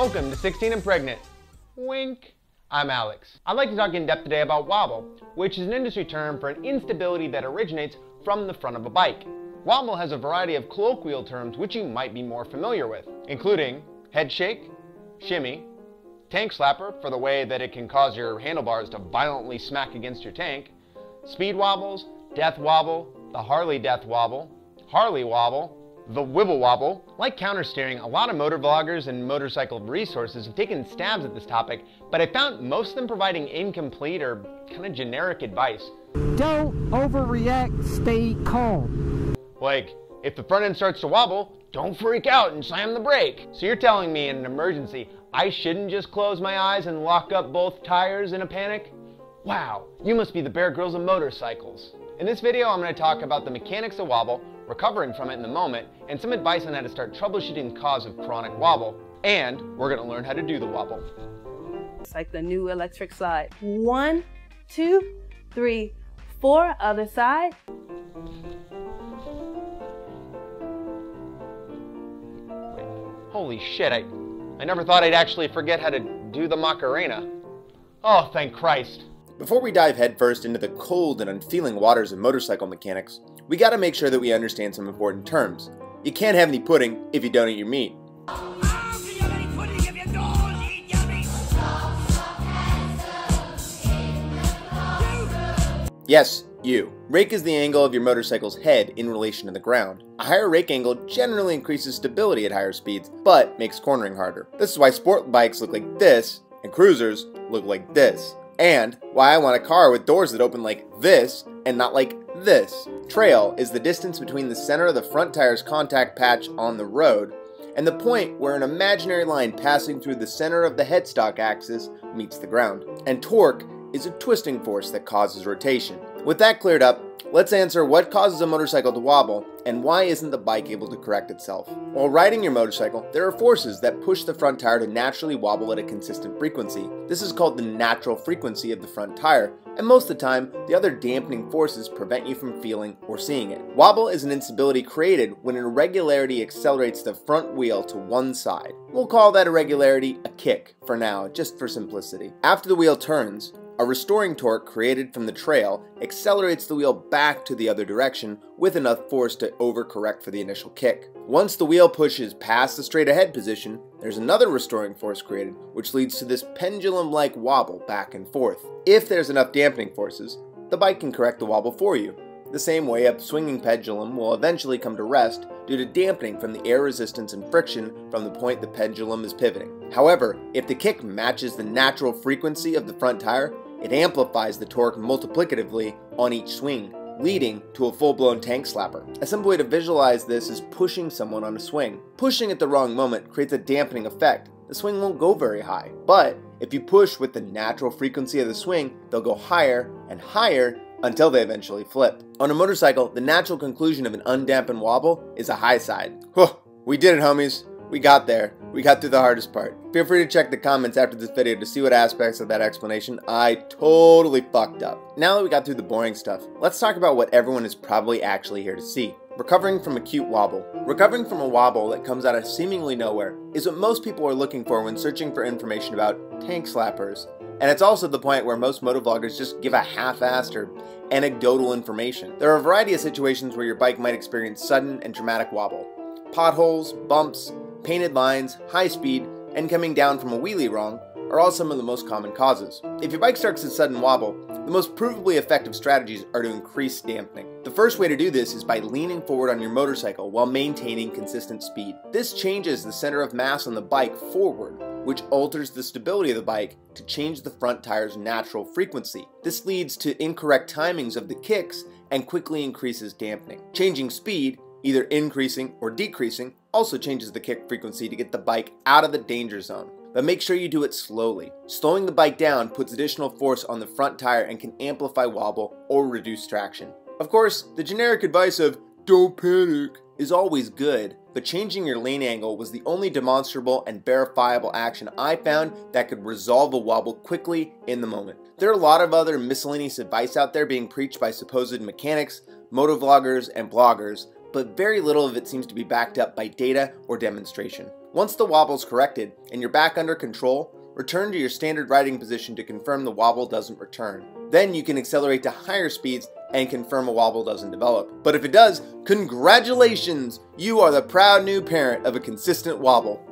Welcome to 16 and Pregnant. Wink. I'm Alex. I'd like to talk in depth today about wobble, which is an industry term for an instability that originates from the front of a bike. Wobble has a variety of colloquial terms which you might be more familiar with, including head shake, shimmy, tank slapper for the way that it can cause your handlebars to violently smack against your tank, speed wobbles, death wobble, the Harley death wobble, Harley wobble, the wibble wobble. Like countersteering, a lot of motor vloggers and motorcycle resources have taken stabs at this topic, but I found most of them providing incomplete or kind of generic advice. Don't overreact, stay calm. Like, if the front end starts to wobble, don't freak out and slam the brake. So you're telling me in an emergency, I shouldn't just close my eyes and lock up both tires in a panic? Wow, you must be the Bear Grylls of motorcycles. In this video, I'm going to talk about the mechanics of wobble, recovering from it in the moment, and some advice on how to start troubleshooting the cause of chronic wobble. And we're going to learn how to do the wobble. It's like the new electric slide. 1, 2, 3, 4, other side. Wait, holy shit, I never thought I'd actually forget how to do the Macarena. Oh, thank Christ. Before we dive headfirst into the cold and unfeeling waters of motorcycle mechanics, we gotta make sure that we understand some important terms. You can't have any pudding if you don't eat your meat. Yes, you. Rake is the angle of your motorcycle's head in relation to the ground. A higher rake angle generally increases stability at higher speeds, but makes cornering harder. This is why sport bikes look like this, and cruisers look like this. And why I want a car with doors that open like this and not like this. Trail is the distance between the center of the front tire's contact patch on the road and the point where an imaginary line passing through the center of the headstock axis meets the ground. And torque is a twisting force that causes rotation. With that cleared up, let's answer what causes a motorcycle to wobble and why isn't the bike able to correct itself. While riding your motorcycle, there are forces that push the front tire to naturally wobble at a consistent frequency. This is called the natural frequency of the front tire, and most of the time, the other dampening forces prevent you from feeling or seeing it. Wobble is an instability created when an irregularity accelerates the front wheel to one side. We'll call that irregularity a kick for now, just for simplicity. After the wheel turns, a restoring torque created from the trail accelerates the wheel back to the other direction with enough force to overcorrect for the initial kick. Once the wheel pushes past the straight ahead position, there's another restoring force created, which leads to this pendulum-like wobble back and forth. If there's enough dampening forces, the bike can correct the wobble for you. The same way, a swinging pendulum will eventually come to rest due to dampening from the air resistance and friction from the point the pendulum is pivoting. However, if the kick matches the natural frequency of the front tire, it amplifies the torque multiplicatively on each swing, leading to a full-blown tank slapper. A simple way to visualize this is pushing someone on a swing. Pushing at the wrong moment creates a dampening effect. The swing won't go very high, but if you push with the natural frequency of the swing, they'll go higher and higher until they eventually flip. On a motorcycle, the natural conclusion of an undampened wobble is a high side. Whew, we did it, homies. We got there. We got through the hardest part. Feel free to check the comments after this video to see what aspects of that explanation I totally fucked up. Now that we got through the boring stuff, let's talk about what everyone is probably actually here to see. Recovering from acute wobble. Recovering from a wobble that comes out of seemingly nowhere is what most people are looking for when searching for information about tank slappers. And it's also the point where most motovloggers just give a half-assed or anecdotal information. There are a variety of situations where your bike might experience sudden and dramatic wobble. Potholes, bumps, painted lines, high speed, and coming down from a wheelie wrong are all some of the most common causes. If your bike starts a sudden wobble, the most provably effective strategies are to increase dampening. The first way to do this is by leaning forward on your motorcycle while maintaining consistent speed. This changes the center of mass on the bike forward, which alters the stability of the bike to change the front tire's natural frequency. This leads to incorrect timings of the kicks and quickly increases dampening. Changing speed, either increasing or decreasing, also changes the kick frequency to get the bike out of the danger zone. But make sure you do it slowly. Slowing the bike down puts additional force on the front tire and can amplify wobble or reduce traction. Of course, the generic advice of "don't panic" is always good, but changing your lane angle was the only demonstrable and verifiable action I found that could resolve a wobble quickly in the moment. There are a lot of other miscellaneous advice out there being preached by supposed mechanics, motovloggers, and bloggers, but very little of it seems to be backed up by data or demonstration. Once the wobble's corrected and you're back under control, return to your standard riding position to confirm the wobble doesn't return. Then you can accelerate to higher speeds and confirm a wobble doesn't develop. But if it does, congratulations! You are the proud new parent of a consistent wobble.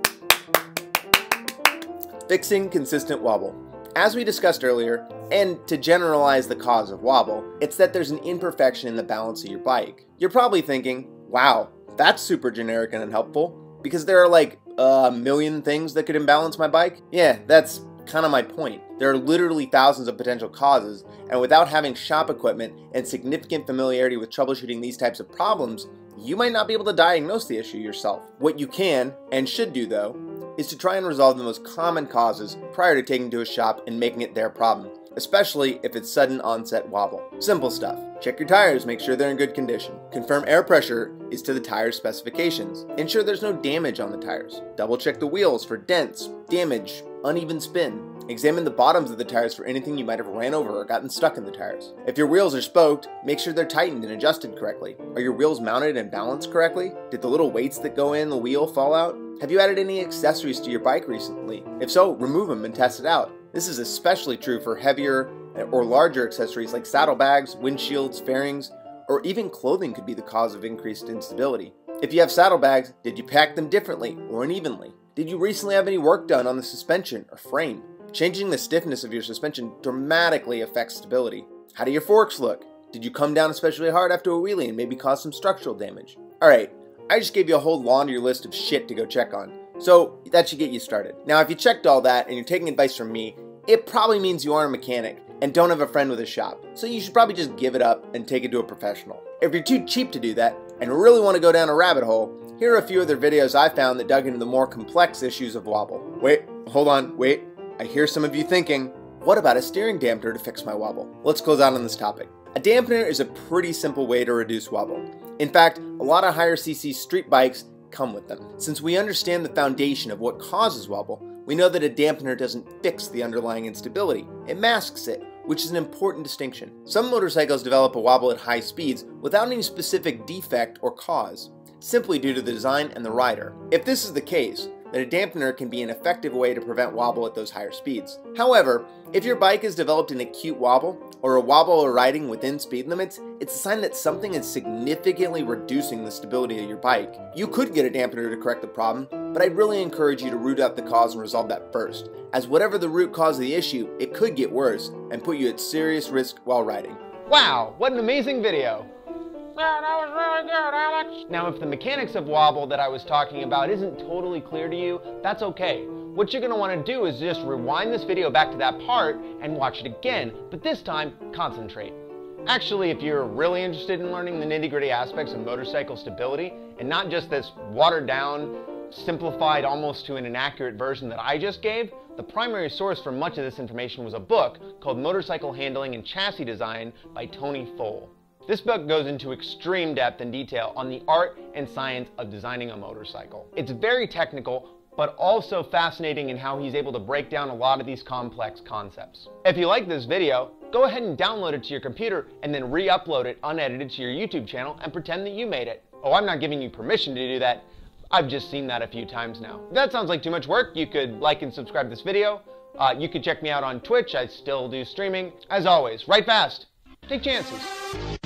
Fixing consistent wobble. As we discussed earlier, and to generalize the cause of wobble, it's that there's an imperfection in the balance of your bike. You're probably thinking, wow, that's super generic and unhelpful, because there are like a million things that could imbalance my bike. Yeah, that's kind of my point. There are literally thousands of potential causes, and without having shop equipment and significant familiarity with troubleshooting these types of problems, you might not be able to diagnose the issue yourself. What you can and should do, though, is to try and resolve the most common causes prior to taking to a shop and making it their problem, especially if it's sudden onset wobble. Simple stuff. Check your tires, make sure they're in good condition. Confirm air pressure is to the tire specifications. Ensure there's no damage on the tires. Double check the wheels for dents, damage, uneven spin. Examine the bottoms of the tires for anything you might have ran over or gotten stuck in the tires. If your wheels are spoked, make sure they're tightened and adjusted correctly. Are your wheels mounted and balanced correctly? Did the little weights that go in the wheel fall out? Have you added any accessories to your bike recently? If so, remove them and test it out. This is especially true for heavier or larger accessories like saddlebags, windshields, fairings, or even clothing could be the cause of increased instability. If you have saddlebags, did you pack them differently or unevenly? Did you recently have any work done on the suspension or frame? Changing the stiffness of your suspension dramatically affects stability. How do your forks look? Did you come down especially hard after a wheelie and maybe cause some structural damage? Alright, I just gave you a whole laundry list of shit to go check on, so that should get you started. Now, if you checked all that and you're taking advice from me, it probably means you aren't a mechanic and don't have a friend with a shop, so you should probably just give it up and take it to a professional. If you're too cheap to do that and really want to go down a rabbit hole, here are a few other videos I found that dug into the more complex issues of wobble. Wait, hold on, wait. I hear some of you thinking, what about a steering dampener to fix my wobble? Let's close out on this topic. A dampener is a pretty simple way to reduce wobble. In fact, a lot of higher cc street bikes come with them. Since we understand the foundation of what causes wobble, we know that a dampener doesn't fix the underlying instability, it masks it, which is an important distinction. Some motorcycles develop a wobble at high speeds without any specific defect or cause, simply due to the design and the rider. If this is the case, then a dampener can be an effective way to prevent wobble at those higher speeds. However, if your bike has developed an acute wobble, or a wobble or riding within speed limits, it's a sign that something is significantly reducing the stability of your bike. You could get a dampener to correct the problem, but I'd really encourage you to root out the cause and resolve that first, as whatever the root cause of the issue, it could get worse and put you at serious risk while riding. Wow, what an amazing video! Man, that was really good, Alex. Now, if the mechanics of wobble that I was talking about isn't totally clear to you, that's okay. What you're going to want to do is just rewind this video back to that part and watch it again, but this time, concentrate. Actually, if you're really interested in learning the nitty-gritty aspects of motorcycle stability, and not just this watered-down, simplified almost to an inaccurate version that I just gave, the primary source for much of this information was a book called Motorcycle Handling and Chassis Design by Tony Foale. This book goes into extreme depth and detail on the art and science of designing a motorcycle. It's very technical, but also fascinating in how he's able to break down a lot of these complex concepts. If you like this video, go ahead and download it to your computer and then re-upload it unedited to your YouTube channel and pretend that you made it. Oh, I'm not giving you permission to do that. I've just seen that a few times now. If that sounds like too much work, you could like and subscribe this video. You could check me out on Twitch. I still do streaming. As always, ride fast, take chances.